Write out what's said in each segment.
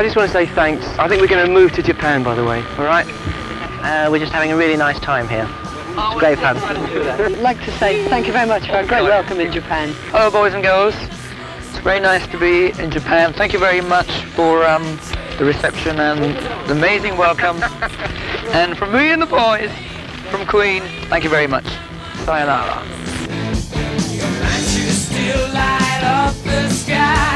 I just want to say thanks. I think we're going to move to Japan, by the way, all right? We're just having a really nice time here. It's great fun. I'd like to say thank you very much for a great welcome in Japan. Hello, boys and girls. It's very nice to be in Japan. Thank you very much for the reception and the amazing welcome. And from me and the boys, from Queen, thank you very much. Sayonara. And you still light up the sky.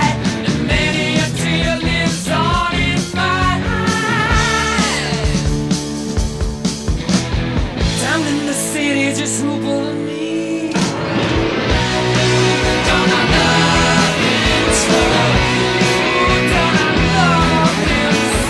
Just look at me. Don't I love him so? Don't I love him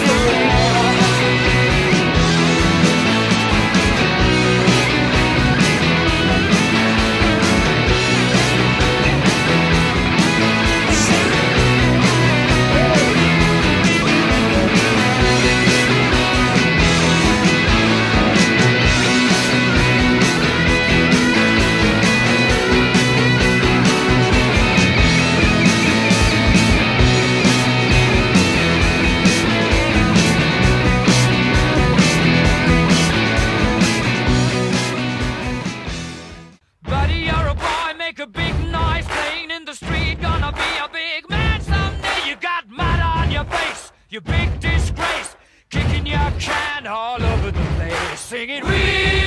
You big disgrace, kicking your can all over the place, singing we.